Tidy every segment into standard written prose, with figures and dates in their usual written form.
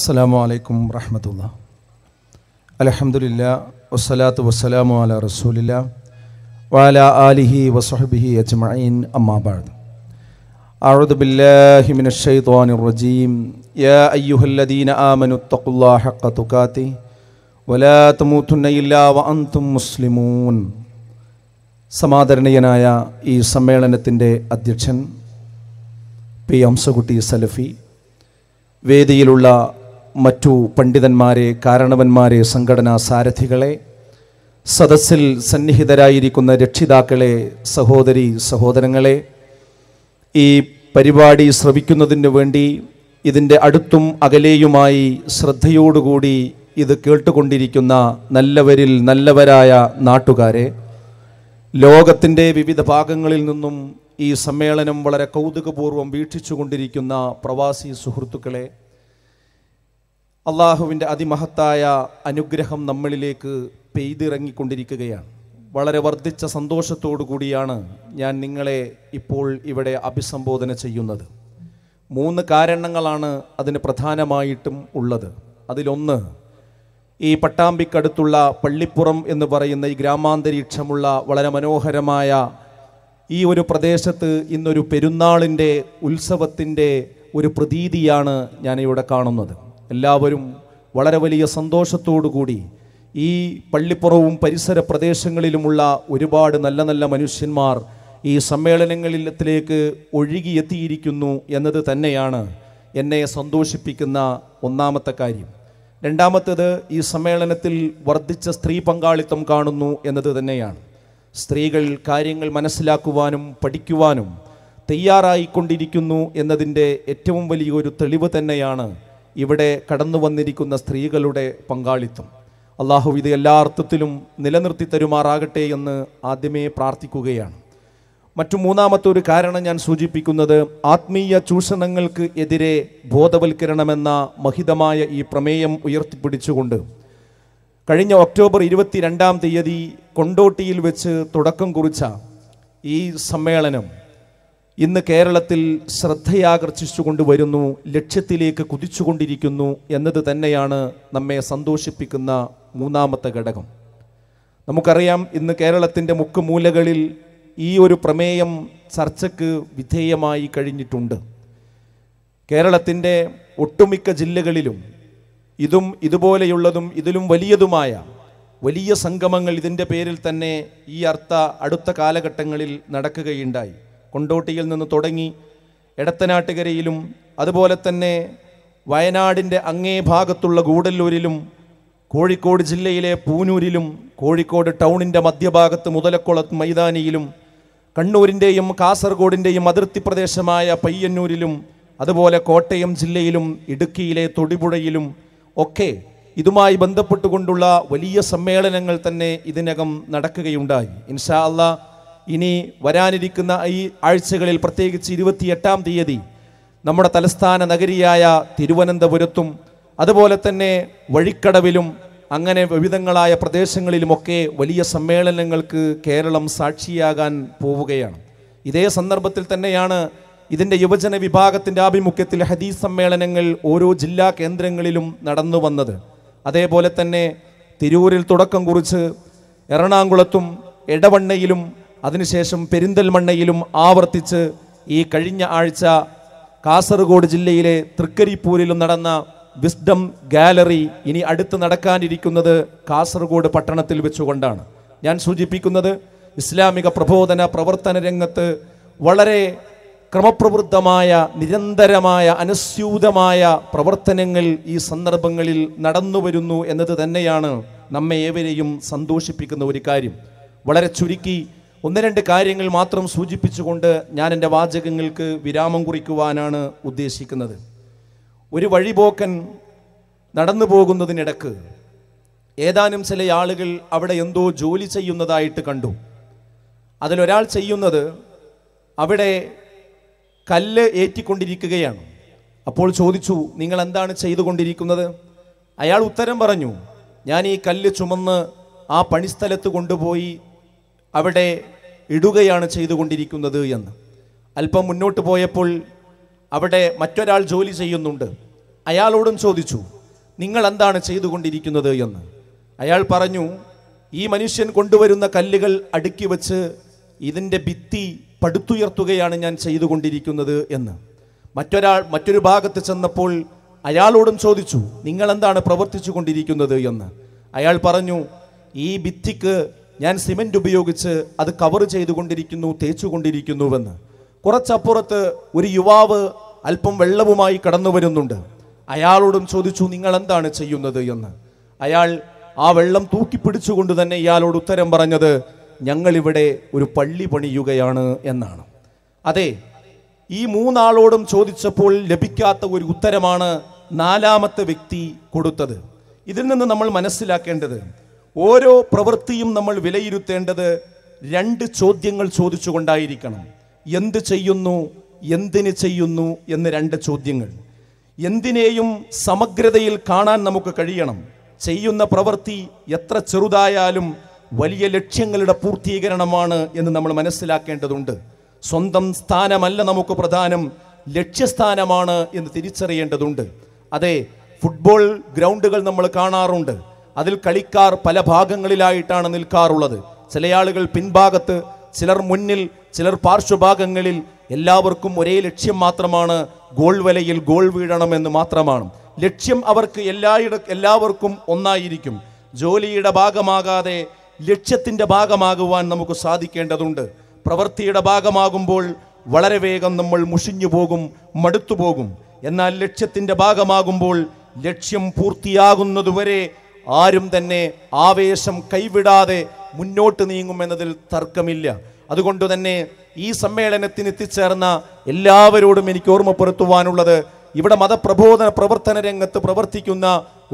അസ്സലാമു അലൈക്കും വറഹ്മത്തുള്ളാഹി. അൽഹംദുലില്ലാഹി വസ്സലാത്തു വസ്സലാമു അലാ റസൂലില്ലാഹി വഅല ആലിഹി വസ്ഹബിഹി അജ്മഈൻ. അമ്മാ ബഅദ്. അഊദു ബില്ലാഹി മിനശ് ശൈത്വാനിർ റജീം. യാ അയ്യുഹല്ലദീന ആമനുത്തഖുല്ലാഹ ഹഖ്ക തുഖാതിഹി വലാ തമൂതുന്ന ഇല്ലാ വഅൻതും മുസ്ലിമൂൻ. സമാദരണീയനായ ഈ സമ്മേളനത്തിൻ്റെ അധ്യക്ഷൻ പി ഹംസകുട്ടി സലഫി, വേദിയിലുള്ള മറ്റു പണ്ഡിതന്മാരെ, കാരണവന്മാരെ, സംഘടനാ സാരഥികളെ, സദസ്സിൽ സന്നിഹിതരായിരിക്കുന്ന രക്ഷിതാക്കളെ, സഹോദരി സഹോദരങ്ങളെ, ഈ പരിപാടി ശ്രവിക്കുന്നതിന് വേണ്ടി ഇതിൻ്റെ അടുത്തും അകലെയുമായി ശ്രദ്ധയോടുകൂടി ഇത് കേട്ടുകൊണ്ടിരിക്കുന്ന നല്ലവരിൽ നല്ലവരായ നാട്ടുകാരെ, ലോകത്തിൻ്റെ വിവിധ ഭാഗങ്ങളിൽ നിന്നും ഈ സമ്മേളനം വളരെ കൗതുകപൂർവ്വം വീക്ഷിച്ചുകൊണ്ടിരിക്കുന്ന പ്രവാസി സുഹൃത്തുക്കളെ, അള്ളാഹുവിൻ്റെ അതിമഹത്തായ അനുഗ്രഹം നമ്മളിലേക്ക് പെയ്തിറങ്ങിക്കൊണ്ടിരിക്കുകയാണ്. വളരെ വർദ്ധിച്ച സന്തോഷത്തോടു കൂടിയാണ് ഞാൻ നിങ്ങളെ ഇപ്പോൾ ഇവിടെ അഭിസംബോധന ചെയ്യുന്നത്. മൂന്ന് കാരണങ്ങളാണ് അതിന് പ്രധാനമായിട്ടും ഉള്ളത്. അതിലൊന്ന്, ഈ പട്ടാമ്പിക്കടുത്തുള്ള പള്ളിപ്പുറം എന്ന് പറയുന്ന ഈ ഗ്രാമാന്തരീക്ഷമുള്ള വളരെ മനോഹരമായ ഈ ഒരു പ്രദേശത്ത് ഇന്നൊരു പെരുന്നാളിൻ്റെ ഉത്സവത്തിൻ്റെ ഒരു പ്രതീതിയാണ് ഞാനിവിടെ കാണുന്നത്. എല്ലാവരും വളരെ വലിയ സന്തോഷത്തോടുകൂടി ഈ പള്ളിപ്പുറവും പരിസര പ്രദേശങ്ങളിലുമുള്ള ഒരുപാട് നല്ല നല്ല മനുഷ്യന്മാർ ഈ സമ്മേളനങ്ങളിലേക്ക് ഒഴുകിയെത്തിയിരിക്കുന്നു എന്നത് തന്നെയാണ് എന്നെ സന്തോഷിപ്പിക്കുന്ന ഒന്നാമത്തെ കാര്യം. രണ്ടാമത്തേത്, ഈ സമ്മേളനത്തിൽ വർദ്ധിച്ച സ്ത്രീ പങ്കാളിത്തം കാണുന്നു എന്നത് തന്നെയാണ്. സ്ത്രീകൾ കാര്യങ്ങൾ മനസ്സിലാക്കുവാനും പഠിക്കുവാനും തയ്യാറായിക്കൊണ്ടിരിക്കുന്നു എന്നതിൻ്റെ ഏറ്റവും വലിയൊരു തെളിവ് തന്നെയാണ് ഇവിടെ കടന്നു വന്നിരിക്കുന്ന സ്ത്രീകളുടെ പങ്കാളിത്തം. അള്ളാഹു ഇത് എല്ലാ അർത്ഥത്തിലും നിലനിർത്തി തരുമാറാകട്ടെ എന്ന് ആദ്യമേ പ്രാർത്ഥിക്കുകയാണ്. മറ്റു മൂന്നാമത്തെ ഒരു കാരണം ഞാൻ സൂചിപ്പിക്കുന്നത്, ആത്മീയ ചൂഷണങ്ങൾക്ക് എതിരെ ബോധവൽക്കരണമെന്ന മഹിതമായ ഈ പ്രമേയം ഉയർത്തിപ്പിടിച്ചുകൊണ്ട് കഴിഞ്ഞ ഒക്ടോബർ 22 കൊണ്ടോട്ടിയിൽ വെച്ച് തുടക്കം കുറിച്ച ഈ സമ്മേളനം ഇന്ന് കേരളത്തിൽ ശ്രദ്ധയാകർഷിച്ചുകൊണ്ട് വരുന്നു, ലക്ഷ്യത്തിലേക്ക് കുതിച്ചുകൊണ്ടിരിക്കുന്നു എന്നത് തന്നെയാണ് നമ്മെ സന്തോഷിപ്പിക്കുന്ന മൂന്നാമത്തെ ഘടകം. നമുക്കറിയാം, ഇന്ന് കേരളത്തിൻ്റെ മുക്കുമൂലകളിൽ ഈ ഒരു പ്രമേയം ചർച്ചയ്ക്ക് വിധേയമായി കഴിഞ്ഞിട്ടുണ്ട്. കേരളത്തിൻ്റെ ഒട്ടുമിക്ക ജില്ലകളിലും ഇതും ഇതുപോലെയുള്ളതും ഇതിലും വലിയതുമായ വലിയ സംഗമങ്ങൾ ഇതിൻ്റെ പേരിൽ തന്നെ ഈ അടുത്ത കാലഘട്ടങ്ങളിൽ നടക്കുകയുണ്ടായി. കൊണ്ടോട്ടിയിൽ നിന്ന് തുടങ്ങി എടത്തനാട്ടുകരയിലും അതുപോലെ തന്നെ വയനാടിൻ്റെ അങ്ങേ ഭാഗത്തുള്ള ഗൂഡല്ലൂരിലും കോഴിക്കോട് ജില്ലയിലെ പൂനൂരിലും കോഴിക്കോട് ടൗണിൻ്റെ മധ്യഭാഗത്ത് മുതലക്കുളത്ത് മൈതാനിയിലും കണ്ണൂരിൻ്റെയും കാസർഗോഡിൻ്റെയും അതിർത്തി പ്രദേശമായ പയ്യന്നൂരിലും അതുപോലെ കോട്ടയം ജില്ലയിലും ഇടുക്കിയിലെ തൊടിപുഴയിലും ഒക്കെ ഇതുമായി ബന്ധപ്പെട്ടുകൊണ്ടുള്ള വലിയ സമ്മേളനങ്ങൾ തന്നെ ഇതിനകം നടക്കുകയുണ്ടായി. ഇൻഷാ അല്ലാ ഇനി വരാനിരിക്കുന്ന ഈ ആഴ്ചകളിൽ, പ്രത്യേകിച്ച് 28-ാം തീയതി നമ്മുടെ തലസ്ഥാന നഗരിയായ തിരുവനന്തപുരത്തും അതുപോലെ തന്നെ വഴിക്കടവിലും അങ്ങനെ വിവിധങ്ങളായ പ്രദേശങ്ങളിലുമൊക്കെ വലിയ സമ്മേളനങ്ങൾക്ക് കേരളം സാക്ഷിയാകാൻ പോവുകയാണ്. ഇതേ സന്ദർഭത്തിൽ തന്നെയാണ് ഇതിൻ്റെ യുവജന വിഭാഗത്തിൻ്റെ ആഭിമുഖ്യത്തിൽ ഹദീസ് സമ്മേളനങ്ങൾ ഓരോ ജില്ലാ കേന്ദ്രങ്ങളിലും നടന്നു വന്നത്. അതേപോലെ തന്നെ തിരൂരിൽ തുടക്കം കുറിച്ച് എറണാകുളത്തും എടവണ്ണയിലും അതിനുശേഷം പെരിന്തൽമണ്ണയിലും ആവർത്തിച്ച് ഈ കഴിഞ്ഞ ആഴ്ച കാസർഗോഡ് ജില്ലയിലെ തൃക്കരിപ്പൂരിലും നടന്ന വിസ്ഡം ഗാലറി ഇനി അടുത്ത് നടക്കാനിരിക്കുന്നത് കാസർഗോഡ് പട്ടണത്തിൽ വെച്ചുകൊണ്ടാണ്. ഞാൻ സൂചിപ്പിക്കുന്നത്, ഇസ്ലാമിക പ്രബോധന പ്രവർത്തന രംഗത്ത് വളരെ ക്രമപ്രവൃത്തമായ നിരന്തരമായ അനുസ്യൂതമായ പ്രവർത്തനങ്ങൾ ഈ സന്ദർഭങ്ങളിൽ നടന്നു വരുന്നു എന്നത് തന്നെയാണ് നമ്മെ ഏവരെയും സന്തോഷിപ്പിക്കുന്ന ഒരു കാര്യം. വളരെ ചുരുക്കി 1-2 കാര്യങ്ങൾ മാത്രം സൂചിപ്പിച്ചുകൊണ്ട് ഞാൻ എൻ്റെ വാചകങ്ങൾക്ക് വിരാമം കുറിക്കുവാനാണ് ഉദ്ദേശിക്കുന്നത്. ഒരു വഴിപോക്കൻ നടന്നു പോകുന്നതിനിടക്ക് ഏതാനും ചില ആളുകൾ അവിടെ എന്തോ ജോലി ചെയ്യുന്നതായിട്ട് കണ്ടു. അതിലൊരാൾ ചെയ്യുന്നത്, അവിടെ കല്ല് ഏറ്റിക്കൊണ്ടിരിക്കുകയാണ്. അപ്പോൾ ചോദിച്ചു, നിങ്ങൾ എന്താണ് ചെയ്തുകൊണ്ടിരിക്കുന്നത്? അയാൾ ഉത്തരം പറഞ്ഞു, ഞാൻ ഈ കല്ല് ചുമന്ന് ആ പണിസ്ഥലത്ത് കൊണ്ടുപോയി അവിടെ ഇടുകയാണ് ചെയ്തുകൊണ്ടിരിക്കുന്നത് എന്ന്. അല്പം മുന്നോട്ട് പോയപ്പോൾ അവിടെ മറ്റൊരാൾ ജോലി ചെയ്യുന്നുണ്ട്. അയാളോടും ചോദിച്ചു, നിങ്ങൾ എന്താണ് ചെയ്തുകൊണ്ടിരിക്കുന്നത് എന്ന്. അയാൾ പറഞ്ഞു, ഈ മനുഷ്യൻ കൊണ്ടുവരുന്ന കല്ലുകൾ അടുക്കി വച്ച് ഇതിൻ്റെ ഭിത്തി പടുത്തുയർത്തുകയാണ് ഞാൻ ചെയ്തുകൊണ്ടിരിക്കുന്നത് എന്ന്. മറ്റൊരു ഭാഗത്ത് ചെന്നപ്പോൾ അയാളോടും ചോദിച്ചു, നിങ്ങൾ എന്താണ് പ്രവർത്തിച്ചു കൊണ്ടിരിക്കുന്നത് എന്ന്. അയാൾ പറഞ്ഞു, ഈ ഭിത്തിക്ക് ഞാൻ സിമെൻ്റ് ഉപയോഗിച്ച് അത് കവർ ചെയ്തുകൊണ്ടിരിക്കുന്നു, തേച്ചുകൊണ്ടിരിക്കുന്നുവെന്ന്. കുറച്ചപ്പുറത്ത് ഒരു യുവാവ് അല്പം വെള്ളവുമായി കടന്നു വരുന്നുണ്ട്. അയാളോടും ചോദിച്ചു, നിങ്ങൾ എന്താണ് ചെയ്യുന്നത് എന്ന്. അയാൾ ആ വെള്ളം തൂക്കിപ്പിടിച്ചുകൊണ്ട് തന്നെ ഇയാളോട് ഉത്തരം പറഞ്ഞത്, ഞങ്ങളിവിടെ ഒരു പള്ളി പണിയുകയാണ് എന്നാണ്. അതെ, ഈ മൂന്നാളോടും ചോദിച്ചപ്പോൾ ലഭിക്കാത്ത ഒരു ഉത്തരമാണ് നാലാമത്തെ വ്യക്തി കൊടുത്തത്. ഇതിൽ നിന്ന് നമ്മൾ മനസ്സിലാക്കേണ്ടത്, ഓരോ പ്രവൃത്തിയും നമ്മൾ വിലയിരുത്തേണ്ടത് രണ്ട് ചോദ്യങ്ങൾ ചോദിച്ചുകൊണ്ടായിരിക്കണം. എന്ത് ചെയ്യുന്നു, എന്തിന് ചെയ്യുന്നു എന്ന് രണ്ട് ചോദ്യങ്ങൾ. എന്തിനേയും സമഗ്രതയിൽ കാണാൻ നമുക്ക് കഴിയണം. ചെയ്യുന്ന പ്രവൃത്തി എത്ര ചെറുതായാലും വലിയ ലക്ഷ്യങ്ങളുടെ പൂർത്തീകരണമാണ് എന്ന് നമ്മൾ മനസ്സിലാക്കേണ്ടതുണ്ട്. സ്വന്തം സ്ഥാനമല്ല നമുക്ക് പ്രധാനം, ലക്ഷ്യസ്ഥാനമാണ് എന്ന് തിരിച്ചറിയേണ്ടതുണ്ട്. അതെ, ഫുട്ബോൾ ഗ്രൗണ്ടുകൾ നമ്മൾ കാണാറുണ്ട്. അതിൽ കളിക്കാർ പല ഭാഗങ്ങളിലായിട്ടാണ് നിൽക്കാറുള്ളത്. ചില ആളുകൾ പിൻഭാഗത്ത്, ചിലർ മുന്നിൽ, ചിലർ പാർശ്വഭാഗങ്ങളിൽ. എല്ലാവർക്കും ഒരേ ലക്ഷ്യം മാത്രമാണ്, ഗോൾ വലയിൽ ഗോൾ വീഴണമെന്ന് മാത്രമാണ്. ലക്ഷ്യം അവർക്ക് എല്ലാവർക്കും ഒന്നായിരിക്കും. ജോലിയുടെ ഭാഗമാകാതെ ലക്ഷ്യത്തിൻ്റെ ഭാഗമാകുവാൻ നമുക്ക് സാധിക്കേണ്ടതുണ്ട്. പ്രവൃത്തിയുടെ ഭാഗമാകുമ്പോൾ വളരെ വേഗം നമ്മൾ മുഷിഞ്ഞു പോകും, മടുത്തു പോകും. എന്നാൽ ലക്ഷ്യത്തിൻ്റെ ഭാഗമാകുമ്പോൾ ലക്ഷ്യം പൂർത്തിയാകുന്നതുവരെ ആരും തന്നെ ആവേശം കൈവിടാതെ മുന്നോട്ട് നീങ്ങുമെന്നതിൽ തർക്കമില്ല. അതുകൊണ്ട് തന്നെ ഈ സമ്മേളനത്തിന് എത്തിച്ചേർന്ന എല്ലാവരോടും എനിക്ക് ഓർമ്മപ്പെടുത്തുവാനുള്ളത്, ഇവിടെ മതപ്രബോധന പ്രവർത്തന രംഗത്ത് പ്രവർത്തിക്കുന്ന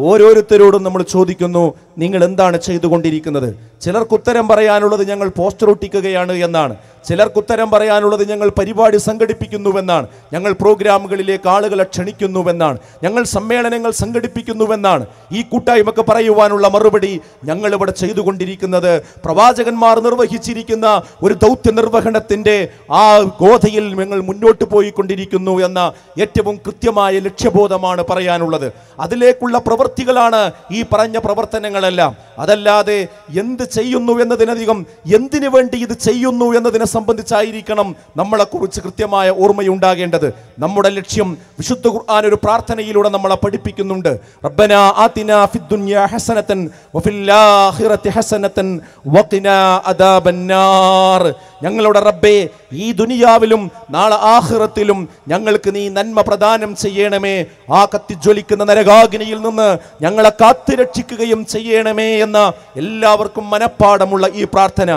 ഓരോരുത്തരോടും നമ്മൾ ചോദിക്കുന്നു, നിങ്ങൾ എന്താണ് ചെയ്തുകൊണ്ടിരിക്കുന്നത്. ചിലർക്ക് ഉത്തരം പറയാനുള്ളത്, ഞങ്ങൾ പോസ്റ്റർ ഒട്ടിക്കുകയാണ് എന്നാണ്. ചിലർക്ക് ഉത്തരം പറയാനുള്ളത്, ഞങ്ങൾ പരിപാടി സംഘടിപ്പിക്കുന്നുവെന്നാണ്, ഞങ്ങൾ പ്രോഗ്രാമുകളിലേക്ക് ആളുകളെ ക്ഷണിക്കുന്നുവെന്നാണ്, ഞങ്ങൾ സമ്മേളനങ്ങൾ സംഘടിപ്പിക്കുന്നുവെന്നാണ്. ഈ കൂട്ടായ്മക്ക് പറയുവാനുള്ള മറുപടി, ഞങ്ങളിവിടെ ചെയ്തുകൊണ്ടിരിക്കുന്നത് പ്രവാചകന്മാർ നിർവഹിച്ചിരിക്കുന്ന ഒരു ദൗത്യ നിർവഹണത്തിൻ്റെ ആ ഗോതയിൽ ഞങ്ങൾ മുന്നോട്ട് പോയിക്കൊണ്ടിരിക്കുന്നു എന്ന ഏറ്റവും കൃത്യമായ ലക്ഷ്യബോധമാണ് പറയാനുള്ളത്. അതിലേക്കുള്ള പ്രവൃത്തികളാണ് ഈ പറഞ്ഞ പ്രവർത്തനങ്ങളെല്ലാം. അതല്ലാതെ എന്ത് ചെയ്യുന്നു എന്നതിനധികം എന്തിനു വേണ്ടി ഇത് ചെയ്യുന്നു എന്നതിനെ സംബന്ധിച്ചായിരിക്കണം നമ്മളെക്കുറിച്ച് കൃത്യമായ ഓർമ്മയുണ്ടാകേണ്ടത്. നമ്മുടെ ലക്ഷ്യം വിശുദ്ധ ഖുർആൻ ഒരു പ്രാർത്ഥനയിലൂടെ നമ്മളെ പഠിപ്പിക്കുന്നുണ്ട്. റബ്ബനാ ആതിനാ ഫിദ്ദുനിയാ ഹസനതൻ വഫിൽ ആഖിറതി ഹസനതൻ വഖിനാ അദാബന്നാർ. ഞങ്ങളുടെ റബ്ബേ, ഈ ദുനിയാവിലും നാളെ ആഖിറത്തിലും ഞങ്ങൾക്ക് നീ നന്മ പ്രദാനം ചെയ്യണമേ. ആ കത്തിജ്വലിക്കുന്ന നരകാഗ്നിയിൽ നിന്ന് ഞങ്ങളെ കാത്തു രക്ഷിക്കുകയും ചെയ്യണമേ എന്ന എല്ലാവർക്കും മനഃപ്പാഠമുള്ള ഈ പ്രാർത്ഥന,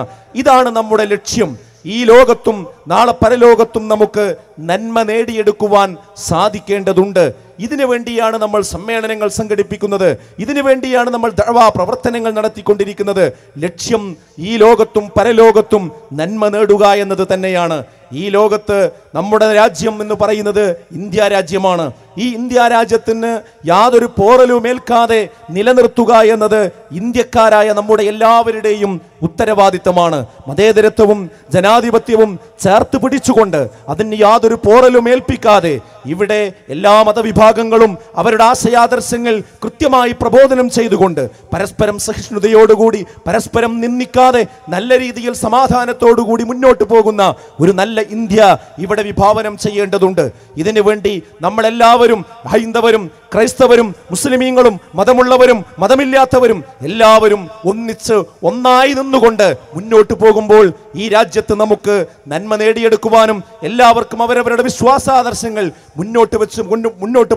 ഇതാണ് നമ്മുടെ ലക്ഷ്യം. ഈ ലോകത്തും നാളെ പരലോകത്തും നമുക്ക് നന്മ നേടിയെടുക്കുവാൻ സാധിക്കേണ്ടതുണ്ട്. ഇതിനു വേണ്ടിയാണ് നമ്മൾ സമ്മേളനങ്ങൾ സംഘടിപ്പിക്കുന്നത്. ഇതിനു വേണ്ടിയാണ് നമ്മൾ ദഅ്വാ പ്രവർത്തനങ്ങൾ നടത്തിക്കൊണ്ടിരിക്കുന്നത്. ലക്ഷ്യം ഈ ലോകത്തും പരലോകത്തും നന്മ നേടുക എന്നത് തന്നെയാണ്. ഈ ലോകത്ത് നമ്മുടെ രാജ്യം എന്ന് പറയുന്നത് ഇന്ത്യ രാജ്യമാണ്. ഈ ഇന്ത്യ രാജ്യത്തിന് യാതൊരു പോറലുമേൽക്കാതെ നിലനിർത്തുക എന്നത് ഇന്ത്യക്കാരായ നമ്മുടെ എല്ലാവരുടെയും ഉത്തരവാദിത്തമാണ്. മതേതരത്വവും ജനാധിപത്യവും ചേർത്ത് പിടിച്ചുകൊണ്ട് അതിന് യാതൊരു പോറലുമേൽപ്പിക്കാതെ ഇവിടെ എല്ലാ മതവിഭാഗങ്ങളും അവരുടെ ആശയാദർശങ്ങൾ കൃത്യമായി പ്രബോധനം ചെയ്തുകൊണ്ട് പരസ്പരം സഹിഷ്ണുതയോടുകൂടി, പരസ്പരം നിന്ദിക്കാതെ, നല്ല രീതിയിൽ സമാധാനത്തോടുകൂടി മുന്നോട്ട് പോകുന്ന ഒരു നല്ല ഇന്ത്യ ഇവിടെ വിഭാവനം ചെയ്യേണ്ടതുണ്ട്. ഇതിനുവേണ്ടി നമ്മളെല്ലാവരും, ഹൈന്ദവരും ക്രൈസ്തവരും മുസ്ലിമീങ്ങളും മതമുള്ളവരും മതമില്ലാത്തവരും എല്ലാവരും ഒന്നിച്ച് ഒന്നായി നിന്നുകൊണ്ട് മുന്നോട്ട് പോകുമ്പോൾ ഈ രാജ്യത്ത് നമുക്ക് നന്മ നേടിയെടുക്കുവാനും എല്ലാവർക്കും അവരവരുടെ വിശ്വാസാദർശങ്ങൾ മുന്നോട്ട്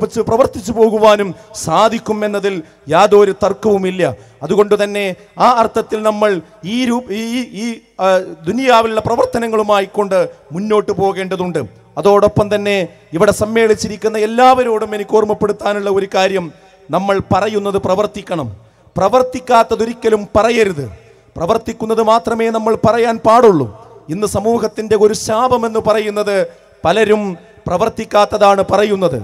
വെച്ച് പ്രവർത്തിച്ചു പോകുവാനും സാധിക്കും എന്നതിൽ യാതൊരു തർക്കവുമില്ല. അതുകൊണ്ട് തന്നെ ആ അർത്ഥത്തിൽ നമ്മൾ ഈ ദുനിയാവിലുള്ള പ്രവർത്തനങ്ങളുമായിക്കൊണ്ട് മുന്നോട്ട് പോകേണ്ടതുണ്ട്. അതോടൊപ്പം തന്നെ ഇവിടെ സമ്മേളിച്ചിരിക്കുന്ന എല്ലാവരോടും എനിക്ക് ഓർമ്മപ്പെടുത്താനുള്ള ഒരു കാര്യം, നമ്മൾ പറയുന്നത് പ്രവർത്തിക്കണം, പ്രവർത്തിക്കാത്തതൊരിക്കലും പറയരുത്. പ്രവർത്തിക്കുന്നത് മാത്രമേ നമ്മൾ പറയാൻ പാടുള്ളൂ. ഇന്ന് സമൂഹത്തിൻ്റെ ഒരു ശാപം എന്ന് പറയുന്നത്, പലരും പ്രവർത്തിക്കാത്തതാണ് പറയുന്നത്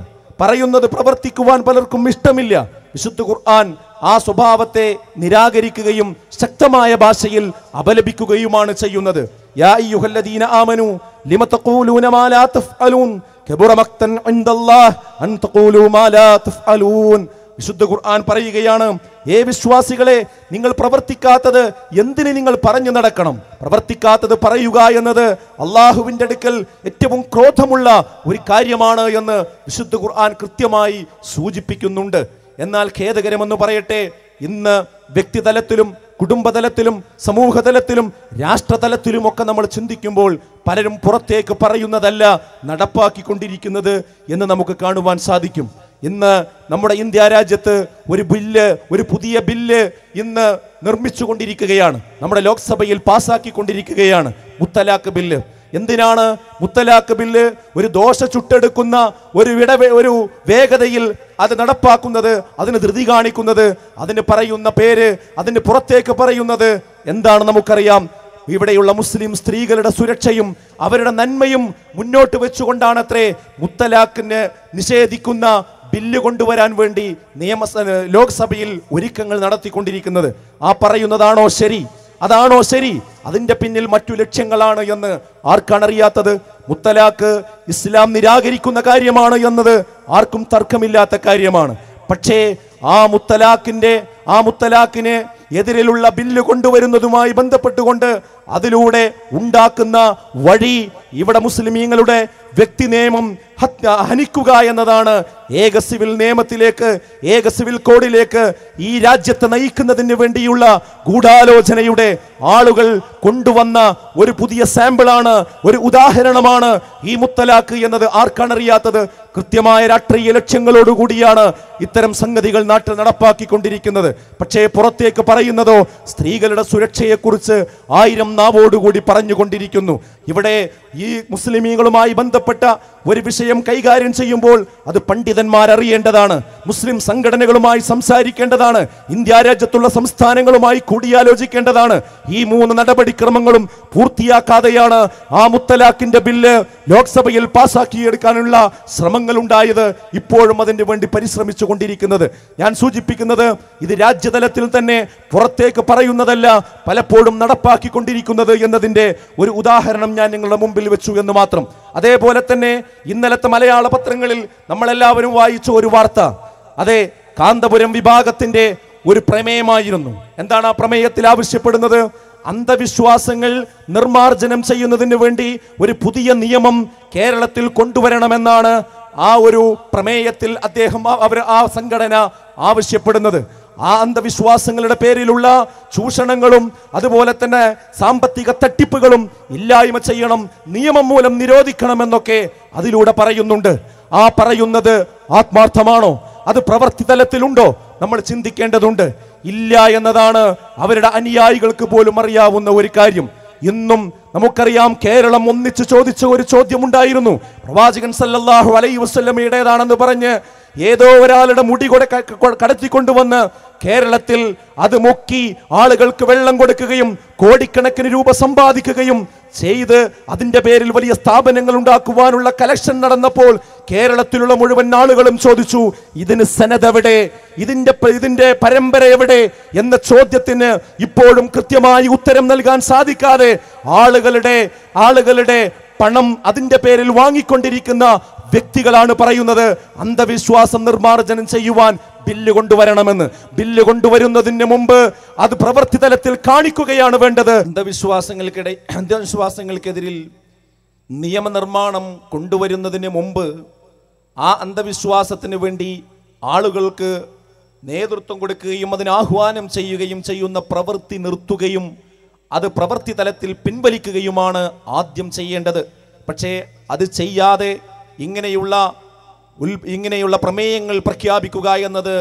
പ്രവർത്തിക്കുവാൻ പലർക്കും ഇഷ്ടമില്ല. വിശുദ്ധ ഖുർആൻ ആ സ്വഭാവത്തെ നിരാകരിക്കുകയും ശക്തമായ ഭാഷയിൽ അപലപിക്കുകയുമാണ് ചെയ്യുന്നത്. യാ അയ്യുഹല്ലദീന ആമനൂ ലിമ തഖൂലൂന മാ ലാ തഫ്അലൂൻ കബുറ മക്തൻ ഇൻദല്ലാഹ് അൻ തഖൂലു മാ ലാ തഫ്അലൂൻ. വിശുദ്ധ ഖുർആൻ പറയുകയാണ്, ഏ വിശ്വാസികളെ, നിങ്ങൾ പ്രവർത്തിക്കാത്തത് എന്തിന് നിങ്ങൾ പറഞ്ഞു നടക്കണം? പ്രവർത്തിക്കാത്തത് പറയുക എന്നത് അള്ളാഹുവിൻ്റെ അടുക്കൽ ഏറ്റവും ക്രോധമുള്ള ഒരു കാര്യമാണ് എന്ന് വിശുദ്ധ ഖുർആൻ കൃത്യമായി സൂചിപ്പിക്കുന്നുണ്ട്. എന്നാൽ ഖേദകരമെന്ന് പറയട്ടെ, ഇന്ന് വ്യക്തിതലത്തിലും കുടുംബതലത്തിലും സമൂഹതലത്തിലും രാഷ്ട്രതലത്തിലുമൊക്കെ നമ്മൾ ചിന്തിക്കുമ്പോൾ പലരും പുറത്തേക്ക് പറയുന്നതല്ല നടപ്പാക്കിക്കൊണ്ടിരിക്കുന്നത് എന്ന് നമുക്ക് കാണുവാൻ സാധിക്കും. ഇന്ന് നമ്മുടെ ഇന്ത്യ രാജ്യത്ത് ഒരു പുതിയ ബില്ല് ഇന്ന് നിർമ്മിച്ചു കൊണ്ടിരിക്കുകയാണ്, നമ്മുടെ ലോക്സഭയിൽ പാസ്സാക്കിക്കൊണ്ടിരിക്കുകയാണ്, മുത്തലാഖ് ബില്ല്. എന്തിനാണ് മുത്തലാഖ് ബില്ല്? ഒരു ദോശ ചുട്ടെടുക്കുന്ന ഒരു വേഗതയിൽ അത് നടപ്പാക്കുന്നത്, അതിന് ധൃതി കാണിക്കുന്നത്, അതിന് പറയുന്ന പേര്, അതിന് പുറത്തേക്ക് പറയുന്നത് എന്താണ് നമുക്കറിയാം. ഇവിടെയുള്ള മുസ്ലിം സ്ത്രീകളുടെ സുരക്ഷയും അവരുടെ നന്മയും മുന്നോട്ട് വെച്ചുകൊണ്ടാണത്രേ മുത്തലാഖിനെ നിഷേധിക്കുന്ന ബില്ല് കൊണ്ടുവരാൻ വേണ്ടി ലോക്സഭയിൽ ഒരുക്കങ്ങൾ നടത്തിക്കൊണ്ടിരിക്കുന്നത്. ആ പറയുന്നതാണോ ശരി? അതാണോ ശരി? അതിൻ്റെ പിന്നിൽ മറ്റു ലക്ഷ്യങ്ങളാണ് എന്ന് ആർക്കാണറിയാത്തത്? മുത്തലാഖ് ഇസ്ലാം നിരാകരിക്കുന്ന കാര്യമാണ് എന്നത് ആർക്കും തർക്കമില്ലാത്ത കാര്യമാണ്. പക്ഷേ ആ മുത്തലാഖിനെ എതിരിലുള്ള ബില്ല് കൊണ്ടുവരുന്നതുമായി ബന്ധപ്പെട്ടുകൊണ്ട് അതിലൂടെ ഉണ്ടാക്കുന്ന വഴി ഇവിടെ മുസ്ലിമീങ്ങളുടെ വ്യക്തി നിയമം ഹനിക്കുക എന്നതാണ്. ഏക സിവിൽ നിയമത്തിലേക്ക്, ഏക സിവിൽ കോഡിലേക്ക് ഈ രാജ്യത്തെ നയിക്കുന്നതിന് വേണ്ടിയുള്ള ഗൂഢാലോചനയുടെ ആളുകൾ കൊണ്ടുവന്ന ഒരു പുതിയ സാമ്പിളാണ്, ഒരു ഉദാഹരണമാണ് ഈ മുത്തലാഖ് എന്നത് ആർക്കാണറിയാത്തത്? കൃത്യമായ രാഷ്ട്രീയ ലക്ഷ്യങ്ങളോടുകൂടിയാണ് ഇത്തരം സംഗതികൾ നാട്ടിൽ നടപ്പാക്കിക്കൊണ്ടിരിക്കുന്നത്. പക്ഷേ പുറത്തേക്ക് പറയുന്നതോ സ്ത്രീകളുടെ സുരക്ഷയെക്കുറിച്ച് ആയിരം നാവോടുകൂടി പറഞ്ഞുകൊണ്ടിരിക്കുന്നു. ഇവിടെ ഈ മുസ്ലിമീങ്ങളുമായി ബന്ധപ്പെട്ട ഒരു വിഷയം കൈകാര്യം ചെയ്യുമ്പോൾ അത് പണ്ഡിതന്മാരറിയേണ്ടതാണ്, മുസ്ലിം സംഘടനകളുമായി സംസാരിക്കേണ്ടതാണ്, ഇന്ത്യ രാജ്യത്തുള്ള സംസ്ഥാനങ്ങളുമായി കൂടിയാലോചിക്കേണ്ടതാണ്. ഈ മൂന്ന് നടപടിക്രമങ്ങളും പൂർത്തിയാക്കാതെയാണ് ആ മുത്തലാഖിന്റെ ബില്ല് ലോക്സഭയിൽ പാസ്സാക്കിയെടുക്കാനുള്ള ശ്രമങ്ങൾ ഉണ്ടായത്, ഇപ്പോഴും അതിന് വേണ്ടി പരിശ്രമിച്ചു കൊണ്ടിരിക്കുന്നത്. ഞാൻ സൂചിപ്പിക്കുന്നത്, ഇത് രാജ്യതലത്തിൽ തന്നെ പുറത്തേക്ക് പറയുന്നതല്ല പലപ്പോഴും നടപ്പാക്കിക്കൊണ്ടിരിക്കുന്നത് എന്നതിൻ്റെ ഒരു ഉദാഹരണം ഞാൻ നിങ്ങളുടെ മുമ്പിൽ വെച്ചു എന്ന് മാത്രം. അതേപോലെ തന്നെ ഇന്നലത്തെ മലയാള പത്രങ്ങളിൽ നമ്മളെല്ലാവരും വായിച്ച ഒരു വാർത്ത, അതെ, കാന്തപുരം വിഭാഗത്തിൻ്റെ ഒരു പ്രമേയമായിരുന്നു. എന്താണ് ആ പ്രമേയത്തിൽ ആവശ്യപ്പെടുന്നത്? അന്ധവിശ്വാസങ്ങൾ നിർമാർജനം ചെയ്യുന്നതിന് വേണ്ടി ഒരു പുതിയ നിയമം കേരളത്തിൽ കൊണ്ടുവരണമെന്നാണ് ആ ഒരു പ്രമേയത്തിൽ അദ്ദേഹം ആ സംഘടന ആവശ്യപ്പെടുന്നത്. ആ അന്ധവിശ്വാസങ്ങളുടെ പേരിലുള്ള ചൂഷണങ്ങളും അതുപോലെ തന്നെ സാമ്പത്തിക തട്ടിപ്പുകളും ഇല്ലായ്മ ചെയ്യണം, നിയമം മൂലം നിരോധിക്കണമെന്നൊക്കെ അതിലൂടെ പറയുന്നുണ്ട്. ആ പറയുന്നത് ആത്മാർത്ഥമാണോ? അത് പ്രവൃത്തി തലത്തിലുണ്ടോ? നമ്മൾ ചിന്തിക്കേണ്ടതുണ്ട്. ഇല്ല എന്നതാണ് അവരുടെ അനുയായികൾക്ക് പോലും അറിയാവുന്ന ഒരു കാര്യം. ഇന്നും നമുക്കറിയാം, കേരളം ഒന്നിച്ചു ചോദിച്ച ഒരു ചോദ്യമുണ്ടായിരുന്നു. പ്രവാചകൻ സല്ലല്ലാഹു അലൈഹി വസല്ലമയുടേതാണെന്ന് പറഞ്ഞ് ഏതോ ഒരാളുടെ മുടി കടത്തിക്കൊണ്ടുവന്ന് കേരളത്തിൽ അത് മുക്കി ആളുകൾക്ക് വെള്ളം കൊടുക്കുകയും കോടിക്കണക്കിന് രൂപ സമ്പാദിക്കുകയും ചെയ്ത് അതിൻ്റെ പേരിൽ വലിയ സ്ഥാപനങ്ങൾ ഉണ്ടാക്കുവാനുള്ള കലക്ഷൻ നടന്നപ്പോൾ കേരളത്തിലുള്ള മുഴുവൻ ആളുകളും ചോദിച്ചു, ഇതിന് സനദെവിടെ, ഇതിൻ്റെ പരമ്പര എവിടെ എന്ന ചോദ്യത്തിന് ഇപ്പോഴും കൃത്യമായി ഉത്തരം നൽകാൻ സാധിക്കാതെ ആളുകളുടെ പണം അതിൻ്റെ പേരിൽ വാങ്ങിക്കൊണ്ടിരിക്കുന്ന വ്യക്തികളാണ് പറയുന്നത് അന്ധവിശ്വാസം നിർമാർജനം ചെയ്യുവാൻ ബില്ല് കൊണ്ടുവരണമെന്ന്. ബില്ല് കൊണ്ടുവരുന്നതിന് മുമ്പ് അത് പ്രവൃത്തി തലത്തിൽ കാണിക്കുകയാണ് വേണ്ടത്. അന്ധവിശ്വാസങ്ങൾക്കെതിരിൽ നിയമനിർമ്മാണം കൊണ്ടുവരുന്നതിന് മുമ്പ് ആ അന്ധവിശ്വാസത്തിന് വേണ്ടി ആളുകൾക്ക് നേതൃത്വം കൊടുക്കുകയും അതിന് ആഹ്വാനം ചെയ്യുകയും ചെയ്യുന്ന പ്രവൃത്തി നിർത്തുകയും അത് പ്രവൃത്തി തലത്തിൽ പിൻവലിക്കുകയുമാണ് ആദ്യം ചെയ്യേണ്ടത്. പക്ഷേ അത് ചെയ്യാതെ ഇങ്ങനെയുള്ള പ്രമേയങ്ങൾ പ്രഖ്യാപിക്കുക എന്നത്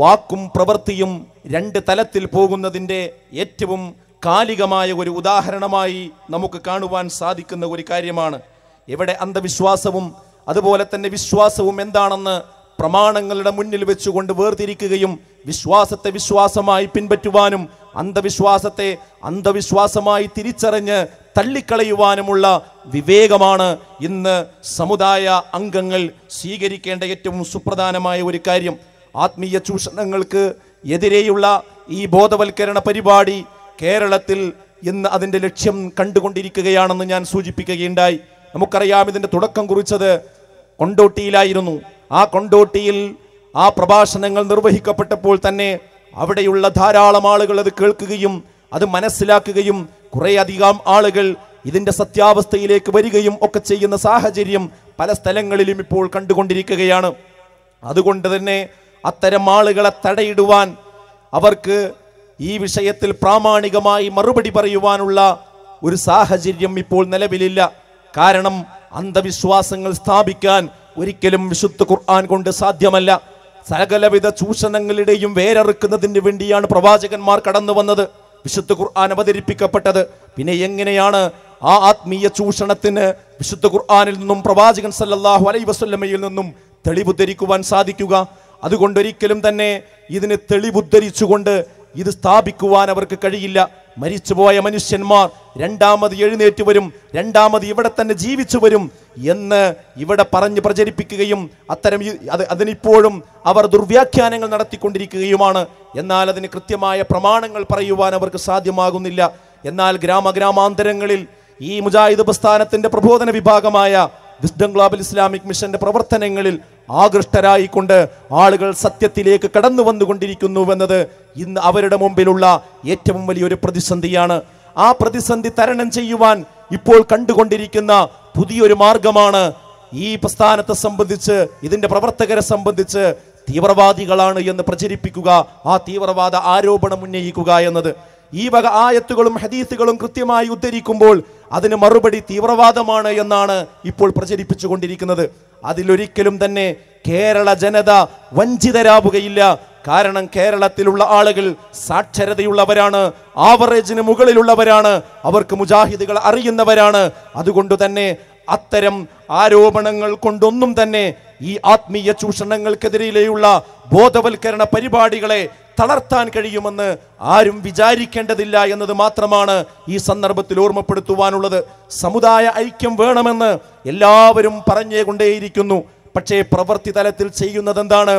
വാക്കും പ്രവൃത്തിയും രണ്ട് തലത്തിൽ പോകുന്നതിൻ്റെ ഏറ്റവും കാലികമായ ഒരു ഉദാഹരണമായി നമുക്ക് കാണുവാൻ സാധിക്കുന്ന ഒരു കാര്യമാണ്. ഇവിടെ അന്ധവിശ്വാസവും അതുപോലെ തന്നെ വിശ്വാസവും എന്താണെന്ന് പ്രമാണങ്ങളുടെ മുന്നിൽ വെച്ചുകൊണ്ട് വേർതിരിക്കുകയും വിശ്വാസത്തെ വിശ്വാസമായി പിൻപറ്റുവാനും അന്ധവിശ്വാസത്തെ അന്ധവിശ്വാസമായി തിരിച്ചറിഞ്ഞ് തള്ളിക്കളയുവാനുമുള്ള വിവേകമാണ് ഇന്ന് സമുദായ അംഗങ്ങൾ സ്വീകരിക്കേണ്ട ഏറ്റവും സുപ്രധാനമായ ഒരു കാര്യം. ആത്മീയ ചൂഷണങ്ങൾക്ക് എതിരെയുള്ള ഈ ബോധവൽക്കരണ പരിപാടി കേരളത്തിൽ ഇന്ന് അതിൻ്റെ ലക്ഷ്യം കണ്ടുകൊണ്ടിരിക്കുകയാണെന്ന് ഞാൻ സൂചിപ്പിക്കുകയുണ്ടായി. നമുക്കറിയാം ഇതിന്റെ തുടക്കം കുറിച്ചത് കൊണ്ടോട്ടിയിലായിരുന്നു. ആ കൊണ്ടോട്ടിയിൽ ആ പ്രഭാഷണങ്ങൾ നിർവഹിക്കപ്പെട്ടപ്പോൾ തന്നെ അവിടെയുള്ള ധാരാളം ആളുകൾ അത് കേൾക്കുകയും അത് മനസ്സിലാക്കുകയും കുറേയധികം ആളുകൾ ഇതിന്റെ സത്യാവസ്ഥയിലേക്ക് വരികയും ഒക്കെ ചെയ്യുന്ന സാഹചര്യം പല സ്ഥലങ്ങളിലും ഇപ്പോൾ കണ്ടുകൊണ്ടിരിക്കുകയാണ്. അതുകൊണ്ട് തന്നെ അത്തരം ആളുകളെ തടയിടുവാൻ, അവർക്ക് ഈ വിഷയത്തിൽ പ്രാമാണികമായി മറുപടി പറയുവാനുള്ള ഒരു സാഹചര്യം ഇപ്പോൾ നിലവിലില്ല. കാരണം അന്ധവിശ്വാസങ്ങൾ സ്ഥാപിക്കാൻ ഒരിക്കലും വിശുദ്ധ ഖുർആൻ കൊണ്ട് സാധ്യമല്ല. സകലവിധ ചൂഷണങ്ങളുടെയും വേരറുക്കുന്നതിന് വേണ്ടിയാണ് പ്രവാചകന്മാർ കടന്നു വന്നത്, വിശുദ്ധ ഖുർആൻ അവതരിപ്പിക്കപ്പെട്ടത്. പിന്നെ എങ്ങനെയാണ് ആ ആത്മീയ ചൂഷണത്തിന് വിശുദ്ധ ഖുർആനിൽ നിന്നും പ്രവാചകൻ സല്ലല്ലാഹു അലൈഹി വസല്ലമയിൽ നിന്നും തെളിവുദ്ധരിക്കുവാൻ സാധിക്കുക? അതുകൊണ്ടൊരിക്കലും തന്നെ ഇതിന് തെളിവുദ്ധരിച്ചുകൊണ്ട് ഇത് സ്ഥാപിക്കുവാൻ അവർക്ക് കഴിയില്ല. മരിച്ചുപോയ മനുഷ്യന്മാർ രണ്ടാമത് എഴുന്നേറ്റ് വരും, രണ്ടാമത് ഇവിടെ തന്നെ ജീവിച്ചു വരും എന്ന് ഇവിടെ പറഞ്ഞ് പ്രചരിപ്പിക്കുകയും അത്തരം അതിനിപ്പോഴും അവർ ദുർവ്യാഖ്യാനങ്ങൾ നടത്തിക്കൊണ്ടിരിക്കുകയുമാണ്. എന്നാൽ അതിന് കൃത്യമായ പ്രമാണങ്ങൾ പറയുവാൻ അവർക്ക് സാധ്യമാകുന്നില്ല. എന്നാൽ ഗ്രാമഗ്രാമാന്തരങ്ങളിൽ ഈ മുജാഹിദ് പ്രസ്ഥാനത്തിൻ്റെ പ്രബോധന വിഭാഗമായ വിസ്ഡം ഗ്ലോബൽ ഇസ്ലാമിക് മിഷന്റെ പ്രവർത്തനങ്ങളിൽ ആകൃഷ്ടരായിക്കൊണ്ട് ആളുകൾ സത്യത്തിലേക്ക് കടന്നു വന്നുകൊണ്ടിരിക്കുന്നുവെന്നത് ഇന്ന് അവരുടെ മുമ്പിലുള്ള ഏറ്റവും വലിയൊരു പ്രതിസന്ധിയാണ്. ആ പ്രതിസന്ധി തരണം ചെയ്യുവാൻ ഇപ്പോൾ കണ്ടുകൊണ്ടിരിക്കുന്ന പുതിയൊരു മാർഗമാണ് ഈ പ്രസ്ഥാനത്തെ സംബന്ധിച്ച്, ഇതിൻ്റെ പ്രവർത്തകരെ സംബന്ധിച്ച് തീവ്രവാദികളാണ് എന്ന് പ്രചരിപ്പിക്കുക, ആ തീവ്രവാദ ആരോപണം ഉന്നയിക്കുക എന്നത്. ഈ വക ആയത്തുകളും ഹദീസുകളും കൃത്യമായി ഉദ്ധരിക്കുമ്പോൾ അതിന് മറുപടി തീവ്രവാദമാണ് എന്നാണ് ഇപ്പോൾ പ്രചരിപ്പിച്ചു കൊണ്ടിരിക്കുന്നത്. അതിലൊരിക്കലും തന്നെ കേരള ജനത വഞ്ചിതരാവുകയില്ല. കാരണം കേരളത്തിലുള്ള ആളുകൾ സാക്ഷരതയുള്ളവരാണ്, ആവറേജിന് മുകളിലുള്ളവരാണ്, അവർക്ക് മുജാഹിദുകൾ അറിയുന്നവരാണ്. അതുകൊണ്ട് തന്നെ അത്തരം ആരോപണങ്ങൾ കൊണ്ടൊന്നും തന്നെ ഈ ആത്മീയ ചൂഷണങ്ങൾക്കെതിരെയുള്ള ബോധവൽക്കരണ പരിപാടികളെ തളർത്താൻ കഴിയുമെന്ന് ആരും വിചാരിക്കേണ്ടതില്ല എന്നത് മാത്രമാണ് ഈ സന്ദർഭത്തിൽ ഓർമ്മപ്പെടുത്തുവാനുള്ളത്. സമുദായ ഐക്യം വേണമെന്ന് എല്ലാവരും പറഞ്ഞുകൊണ്ടേയിരിക്കുന്നു. പക്ഷേ പ്രവൃത്തി തലത്തിൽ ചെയ്യുന്നതെന്താണ്?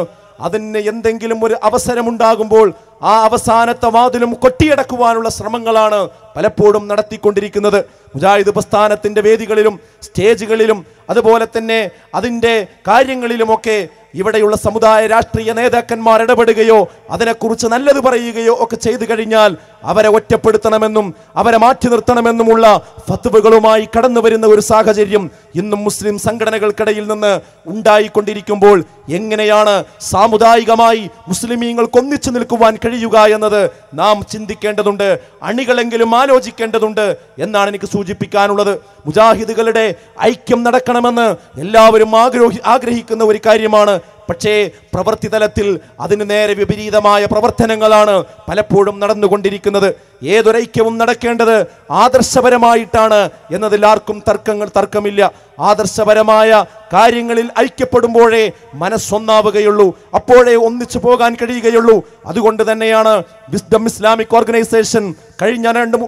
അതിന് എന്തെങ്കിലും ഒരു അവസരമുണ്ടാകുമ്പോൾ ആ അവസാനത്തെ വാതിലും കൊട്ടിയടക്കുവാനുള്ള ശ്രമങ്ങളാണ് പലപ്പോഴും നടത്തിക്കൊണ്ടിരിക്കുന്നത്. മുജാഹിദ് പ്രസ്ഥാനത്തിൻ്റെ വേദികളിലും സ്റ്റേജുകളിലും അതുപോലെ തന്നെ അതിൻ്റെ കാര്യങ്ങളിലുമൊക്കെ ഇവിടെയുള്ള സമുദായ രാഷ്ട്രീയ നേതാക്കന്മാർ ഇടപെടുകയോ അതിനെക്കുറിച്ച് നല്ലത് പറയുകയോ ഒക്കെ ചെയ്തു കഴിഞ്ഞാൽ അവരെ ഒറ്റപ്പെടുത്തണമെന്നും അവരെ മാറ്റി നിർത്തണമെന്നുമുള്ള ഫത്വകളുമായി കടന്നു വരുന്ന ഒരു സാഹചര്യം ഇന്നും മുസ്ലിം സംഘടനകൾക്കിടയിൽ നിന്ന് ഉണ്ടായിക്കൊണ്ടിരിക്കുമ്പോൾ എങ്ങനെയാണ് സാമുദായികമായി മുസ്ലിമീങ്ങൾക്ക് ഒന്നിച്ചു നിൽക്കുവാൻ കഴിയുക എന്നത് നാം ചിന്തിക്കേണ്ടതുണ്ട്, അണികളെങ്കിലും ആലോചിക്കേണ്ടതുണ്ട് എന്നാണ് എനിക്ക് സൂചിപ്പിക്കാനുള്ളത്. മുജാഹിദുകളുടെ ഐക്യം നടക്കണമെന്ന് എല്ലാവരും ആഗ്രഹിക്കുന്ന ഒരു കാര്യമാണ്. പക്ഷേ പ്രവൃത്തി തലത്തിൽ അതിന് നേരെ വിപരീതമായ പ്രവർത്തനങ്ങളാണ് പലപ്പോഴും നടന്നുകൊണ്ടിരിക്കുന്നത്. ഏതൊരൈക്യവും നടക്കേണ്ടത് ആദർശപരമായിട്ടാണ് എന്നതിൽ ആർക്കും തർക്കമില്ല. ആദർശപരമായ കാര്യങ്ങളിൽ ഐക്യപ്പെടുമ്പോഴേ മനസ്സൊന്നാവുകയുള്ളൂ, അപ്പോഴേ ഒന്നിച്ചു പോകാൻ കഴിയുകയുള്ളൂ. അതുകൊണ്ട് തന്നെയാണ് വിസ്ഡം ഇസ്ലാമിക് ഓർഗനൈസേഷൻ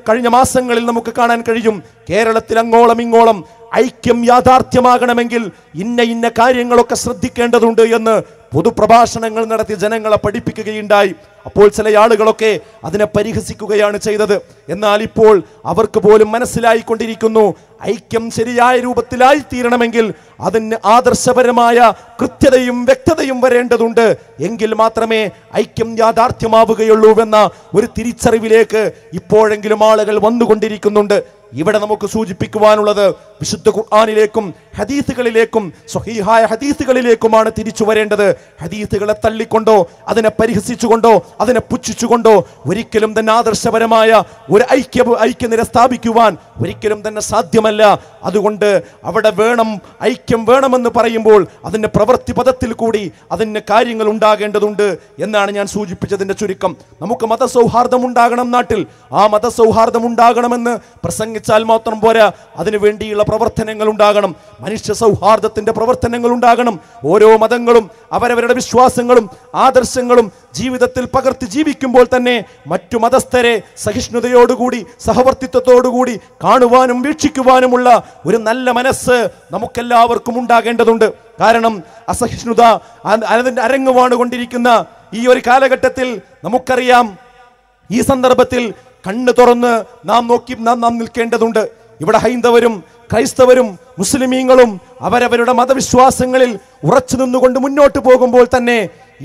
കഴിഞ്ഞ മാസങ്ങളിൽ നമുക്ക് കാണാൻ കഴിയും, കേരളത്തിൽ അങ്ങോളം ഇങ്ങോളം ഐക്യം യാഥാർത്ഥ്യമാകണമെങ്കിൽ ഇന്ന ഇന്ന കാര്യങ്ങളൊക്കെ ശ്രദ്ധിക്കേണ്ടതുണ്ട് എന്ന് പൊതുപ്രഭാഷണങ്ങൾ നടത്തി ജനങ്ങളെ പഠിപ്പിക്കുകയുണ്ടായി. അപ്പോൾ ചില ആളുകളൊക്കെ അതിനെ പരിഹസിക്കുകയാണ് ചെയ്തത്. എന്നാൽ ഇപ്പോൾ അവർക്ക് പോലും മനസ്സിലായിക്കൊണ്ടിരിക്കുന്നു, ഐക്യം ശരിയായ രൂപത്തിലായി തീരണമെങ്കിൽ അതിന് ആദർശപരമായ കൃത്യതയും വ്യക്തതയും വരേണ്ടതുണ്ട്, എങ്കിൽ മാത്രമേ ഐക്യം യാഥാർത്ഥ്യമാവുകയുള്ളൂ എന്ന ഒരു തിരിച്ചറിവിലേക്ക് ഇപ്പോഴെങ്കിലും ആളുകൾ വന്നുകൊണ്ടിരിക്കുന്നുണ്ട്. ഇവിടെ നമുക്ക് സൂചിപ്പിക്കുവാനുള്ളത്, വിശുദ്ധ ഖുർആനിലേക്കും ഹദീസുകളിലേക്കും സ്വഹീഹായ ഹദീസുകളിലേക്കുമാണ് തിരിച്ചു വരേണ്ടത്. ഹദീസുകളെ തള്ളിക്കൊണ്ടോ അതിനെ പരിഹസിച്ചുകൊണ്ടോ അതിനെ പുച്ഛിച്ചുകൊണ്ടോ ഒരിക്കലും തന്നെ ആദർശപരമായ ഒരു ഐക്യനിര സ്ഥാപിക്കുവാൻ ഒരിക്കലും തന്നെ സാധ്യമല്ല. അതുകൊണ്ട് അവിടെ ഐക്യം വേണമെന്ന് പറയുമ്പോൾ അതിൻ്റെ പ്രവൃത്തി പദത്തിൽ കൂടി അതിൻ്റെ കാര്യങ്ങൾ ഉണ്ടാകേണ്ടതുണ്ട് എന്നാണ് ഞാൻ സൂചിപ്പിച്ചതിൻ്റെ ചുരുക്കം. നമുക്ക് മതസൗഹാർദ്ദം ഉണ്ടാകണം നാട്ടിൽ. ആ മതസൗഹാർദ്ദം ഉണ്ടാകണമെന്ന് പ്രസംഗിച്ചാൽ മാത്രം പോരാ, അതിനു വേണ്ടിയുള്ള പ്രവർത്തനങ്ങൾ ഉണ്ടാകണം, മനുഷ്യ സൗഹാർദ്ദത്തിൻ്റെ പ്രവർത്തനങ്ങൾ ഉണ്ടാകണം. ഓരോ മതങ്ങളും അവരവരുടെ വിശ്വാസങ്ങളും ആദർശങ്ങളും ജീവിതത്തിൽ പകർത്തി ജീവിക്കുമ്പോൾ തന്നെ മറ്റു മതസ്ഥരെ സഹിഷ്ണുതയോടുകൂടി സഹവർത്തിത്വത്തോടുകൂടി കാണുവാനും വീക്ഷിക്കുവാനുമുള്ള ഒരു നല്ല മനസ്സ് നമുക്കെല്ലാവർക്കും ഉണ്ടാകേണ്ടതുണ്ട്. കാരണം അസഹിഷ്ണുത അതിൻ്റെ അരങ്ങുവാണ് കൊണ്ടിരിക്കുന്ന ഈ ഒരു കാലഘട്ടത്തിൽ നമുക്കറിയാം, ഈ സന്ദർഭത്തിൽ കണ്ണ് തുറന്ന് നാം നിൽക്കേണ്ടതുണ്ട്. ഇവിടെ ഹൈന്ദവരും ക്രൈസ്തവരും മുസ്ലിമീങ്ങളും അവരവരുടെ മതവിശ്വാസങ്ങളിൽ ഉറച്ചു നിന്നുകൊണ്ട് മുന്നോട്ട് പോകുമ്പോൾ തന്നെ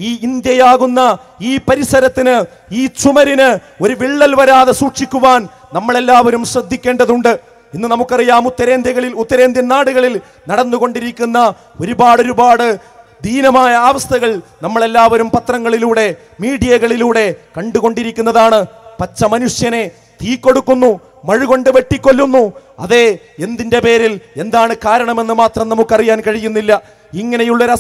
ഈ ഇന്ത്യയാകുന്ന ഈ പരിസരത്തിന്, ഈ ചുമരിന് ഒരു വിള്ളൽ വരാതെ സൂക്ഷിക്കുവാൻ നമ്മളെല്ലാവരും ശ്രദ്ധിക്കേണ്ടതുണ്ട്. ഇന്ന് നമുക്കറിയാം, ഉത്തരേന്ത്യൻ നാടുകളിൽ നടന്നുകൊണ്ടിരിക്കുന്ന ഒരുപാട് ദീനമായ അവസ്ഥകൾ നമ്മളെല്ലാവരും പത്രങ്ങളിലൂടെ മീഡിയകളിലൂടെ കണ്ടുകൊണ്ടിരിക്കുന്നതാണ്. പച്ച മനുഷ്യനെ തീ കൊടുക്കുന്നു, മഴ കൊണ്ട് വെട്ടിക്കൊല്ലുന്നു. അതെ, എന്തിൻ്റെ പേരിൽ, എന്താണ് കാരണമെന്ന് മാത്രം നമുക്കറിയാൻ കഴിയുന്നില്ല. ഇങ്ങനെയുള്ളൊരു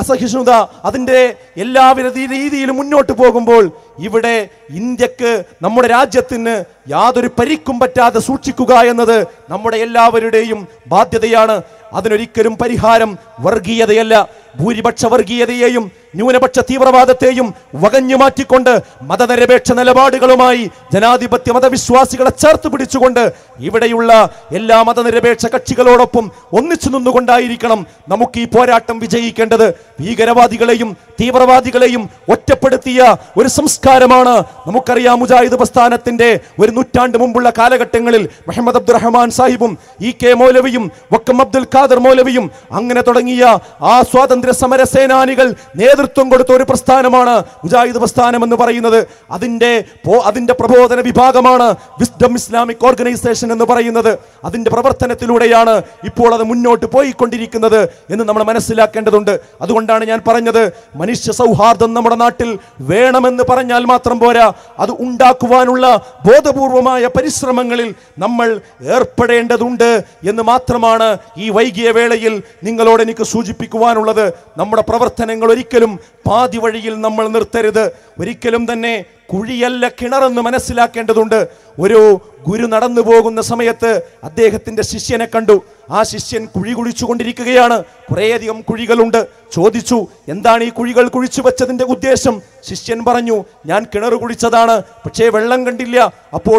അസഹിഷ്ണുത അതിൻ്റെ എല്ലാവിധ രീതിയിലും മുന്നോട്ട് പോകുമ്പോൾ ഇവിടെ ഇന്ത്യക്ക്, നമ്മുടെ രാജ്യത്തിന് യാതൊരു പരിക്കും പറ്റാതെ സൂക്ഷിക്കുക എന്നത് നമ്മുടെ എല്ലാവരുടെയും ബാധ്യതയാണ്. അതിനൊരിക്കലും പരിഹാരം വർഗീയതയല്ല. ഭൂരിപക്ഷ വർഗീയതയെയും ന്യൂനപക്ഷ തീവ്രവാദത്തെയും വകഞ്ഞു മാറ്റിക്കൊണ്ട് മതനിരപേക്ഷ നിലപാടുകളുമായി ജനാധിപത്യ മതവിശ്വാസികളെ ചേർത്ത് പിടിച്ചുകൊണ്ട് ഇവിടെയുള്ള എല്ലാ മതനിരപേക്ഷ കക്ഷികളോടൊപ്പം ഒന്നിച്ചു നിന്നുകൊണ്ടായിരിക്കണം നമുക്ക് ഈ പോരാട്ടം വിജയിക്കേണ്ടത്. ഭീകരവാദികളെയും തീവ്രവാദികളെയും ഒറ്റപ്പെടുത്തിയ ഒരു സംസ്കാരമാണ്. നമുക്കറിയാം, മുജാഹിദ് പ്രസ്ഥാനത്തിൻ്റെ 100 മുമ്പുള്ള കാലഘട്ടങ്ങളിൽ മുഹമ്മദ് അബ്ദുറഹ്മാൻ സാഹിബും E.K. മൗലവിയും വക്കം അബ്ദുൽ ഖാദർ മൗലവിയും അങ്ങനെ തുടങ്ങിയ ആ സ്വാതന്ത്ര്യ സമര സേനാനികൾ നേതൃത്വം കൊടുത്ത ഒരു പ്രസ്ഥാനമാണ് മുജാഹിദ് പ്രസ്ഥാനം എന്ന് പറയുന്നത്. അതിൻ്റെ പ്രബോധന വിഭാഗമാണ് വിസ്ഡം ഇസ്ലാമിക് ഓർഗനൈസേഷൻ എന്ന് പറയുന്നത്. അതിൻ്റെ പ്രവർത്തനത്തിലൂടെയാണ് ഇപ്പോൾ അത് മുന്നോട്ട് പോയിക്കൊണ്ടിരിക്കുന്നത് എന്ന് നമ്മൾ മനസ്സിലാക്കേണ്ടതുണ്ട്. അതുകൊണ്ടാണ് ഞാൻ പറഞ്ഞത്, മനുഷ്യ സൗഹാർദ്ദം നമ്മുടെ നാട്ടിൽ വേണമെന്ന് പറഞ്ഞാൽ മാത്രം പോരാ, അത് ഉണ്ടാക്കുവാനുള്ള ബോധപൂർവമായ പരിശ്രമങ്ങളിൽ നമ്മൾ ഏർപ്പെടേണ്ടതുണ്ട് എന്ന് മാത്രമാണ് ഈ വൈകിയ വേളയിൽ നിങ്ങളോട് എനിക്ക് സൂചിപ്പിക്കുവാനുള്ളത്. നമ്മുടെ പ്രവർത്തനങ്ങൾ ഒരിക്കലും പാതി വഴിയിൽ നമ്മൾ നിർത്തരുത്. ഒരിക്കലും തന്നെ കുഴിയല്ല കിണറെന്ന് മനസ്സിലാക്കേണ്ടതുണ്ട്. ഒരു ഗുരു നടന്നു പോകുന്ന സമയത്ത് അദ്ദേഹത്തിൻ്റെ ശിഷ്യനെ കണ്ടു. ആ ശിഷ്യൻ കുഴി കുഴിച്ചു കൊണ്ടിരിക്കുകയാണ്. കുറേയധികം കുഴികളുണ്ട്. ചോദിച്ചു, എന്താണ് ഈ കുഴികൾ കുഴിച്ചു വെച്ചതിൻ്റെ ഉദ്ദേശം? ശിഷ്യൻ പറഞ്ഞു, ഞാൻ കിണർ കുഴിച്ചതാണ്, പക്ഷേ വെള്ളം കണ്ടില്ല. അപ്പോൾ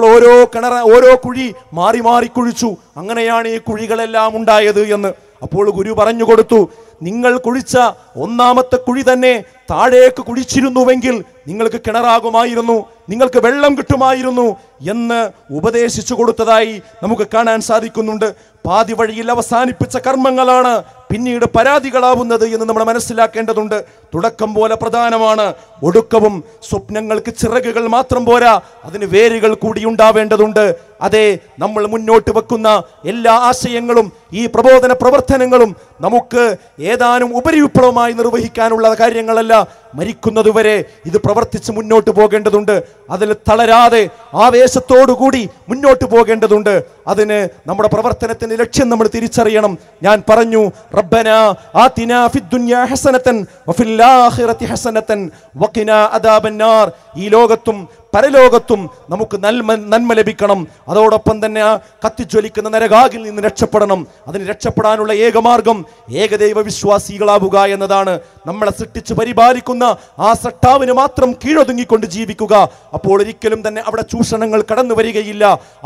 ഓരോ കുഴി മാറി മാറി കുഴിച്ചു. അങ്ങനെയാണ് ഈ കുഴികളെല്ലാം ഉണ്ടായത് എന്ന്. അപ്പോൾ ഗുരു പറഞ്ഞു കൊടുത്തു, നിങ്ങൾ കുഴിച്ച ഒന്നാമത്തെ കുഴി തന്നെ താഴേക്ക് കുഴിച്ചിരുന്നുവെങ്കിൽ നിങ്ങൾക്ക് കിണറാകുമായിരുന്നു, നിങ്ങൾക്ക് വെള്ളം കിട്ടുമായിരുന്നു എന്ന് ഉപദേശിച്ചു കൊടുത്തതായി നമുക്ക് കാണാൻ സാധിക്കുന്നുണ്ട്. പാതി വഴിയിൽ അവസാനിപ്പിച്ച കർമ്മങ്ങളാണ് പിന്നീട് പരാതികളാവുന്നത് എന്ന് നമ്മൾ മനസ്സിലാക്കേണ്ടതുണ്ട്. തുടക്കം പോലെ പ്രധാനമാണ്. ഒടുക്കവും സ്വപ്നങ്ങൾക്ക് ചിറകുകൾ മാത്രം പോരാ, അതിന് വേരുകൾ കൂടി ഉണ്ടാവേണ്ടതുണ്ട്. അതെ, നമ്മൾ മുന്നോട്ട് വെക്കുന്ന എല്ലാ ആശയങ്ങളും ഈ പ്രബോധന പ്രവർത്തനങ്ങളും നമുക്ക് ഏതാനും ഉപരിവിപ്ലവമായി നിർവഹിക്കാനുള്ള കാര്യങ്ങളല്ല. മരിക്കുന്നതുവരെ ഇത് പ്രവർത്തിച്ച് മുന്നോട്ട് പോകേണ്ടതുണ്ട്. അതിൽ തളരാതെ ആവേശത്തോടുകൂടി മുന്നോട്ട് പോകേണ്ടതുണ്ട്. അതിന് നമ്മുടെ പ്രവർത്തനത്തിൻ്റെ ലക്ഷ്യം നമ്മൾ തിരിച്ചറിയണം. ഞാൻ പറഞ്ഞു, റബ്ബനാ ആതിനാ ഫിദ്ദുനിയാ ഹസനതൻ വഫിൽ ആഖിറതി ഹസനതൻ വഖിനാ അദാബന്നാർ. ഈ ലോകത്തും പരലോകത്തും നമുക്ക് നന്മ ലഭിക്കണം. അതോടൊപ്പം തന്നെ ആ കത്തിജ്വലിക്കുന്ന നരകാകിൽ നിന്ന് രക്ഷപ്പെടണം. അതിന് രക്ഷപ്പെടാനുള്ള ഏകമാർഗം ഏകദൈവ വിശ്വാസികളാവുക എന്നതാണ്. നമ്മളെ സൃഷ്ടിച്ച് പരിപാലിക്കുന്ന ആ സൃഷ്ടാവിന് മാത്രം കീഴൊതുങ്ങിക്കൊണ്ട് ജീവിക്കുക. അപ്പോൾ ഒരിക്കലും തന്നെ അവിടെ ചൂഷണങ്ങൾ കടന്നു വരികയില്ല.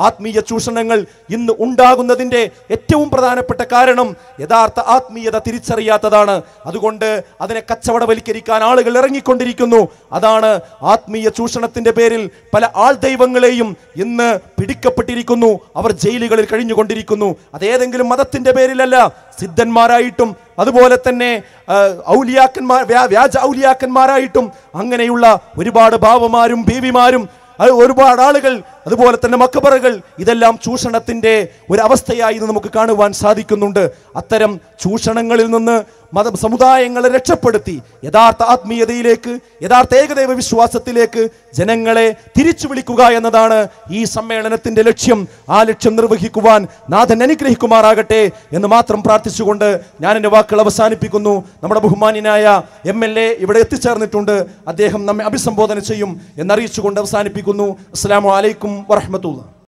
ആത്മീയ ചൂഷണങ്ങൾ ഇന്ന് ഉണ്ടാകുന്നതിൻ്റെ ഏറ്റവും പ്രധാനപ്പെട്ട കാരണം യഥാർത്ഥ ആത്മീയത തിരിച്ചറിയാത്തതാണ്. അതുകൊണ്ട് അതിനെ കച്ചവടവൽക്കരിക്കാൻ ആളുകൾ ഇറങ്ങിക്കൊണ്ടിരിക്കുന്നു. അതാണ് ആത്മീയ ചൂഷണത്തിൻ്റെ പേരിൽ പല ആൾ ദൈവങ്ങളെയും ഇന്ന് പിടിക്കപ്പെട്ടിരിക്കുന്നു. അവർ ജയിലുകളിൽ കഴിഞ്ഞുകൊണ്ടിരിക്കുന്നു. അതേതെങ്കിലും മതത്തിന്റെ പേരിലല്ല, സിദ്ധന്മാരായിട്ടും അതുപോലെ തന്നെ വ്യാജ ഔലിയാക്കന്മാരായിട്ടും അങ്ങനെയുള്ള ഒരുപാട് ബാവമാരും ബീവിമാരും ഒരുപാട് ആളുകൾ, അതുപോലെ തന്നെ മക്ബറകൾ, ഇതെല്ലാം ചൂഷണത്തിൻ്റെ ഒരവസ്ഥയായി നമുക്ക് കാണുവാൻ സാധിക്കുന്നുണ്ട്. അത്തരം ചൂഷണങ്ങളിൽ നിന്ന് സമുദായങ്ങളെ രക്ഷപ്പെടുത്തി യഥാർത്ഥ ആത്മീയതയിലേക്ക്, യഥാർത്ഥ ഏകദൈവ വിശ്വാസത്തിലേക്ക് ജനങ്ങളെ തിരിച്ചു വിളിക്കുക എന്നതാണ് ഈ സമ്മേളനത്തിൻ്റെ ലക്ഷ്യം. ആ ലക്ഷ്യം നിർവഹിക്കുവാൻ നാഥൻ അനുഗ്രഹിക്കുമാറാകട്ടെ എന്ന് മാത്രം പ്രാർത്ഥിച്ചുകൊണ്ട് ഞാൻ എൻ്റെ വാക്കുകൾ അവസാനിപ്പിക്കുന്നു. നമ്മുടെ ബഹുമാന്യനായ MLA ഇവിടെ എത്തിച്ചേർന്നിട്ടുണ്ട്. അദ്ദേഹം നമ്മെ അഭിസംബോധന ചെയ്യും എന്നറിയിച്ചുകൊണ്ട് അവസാനിപ്പിക്കുന്നു. അസ്സലാമു അലൈക്കും വറഹ്മത്തുള്ളാഹി.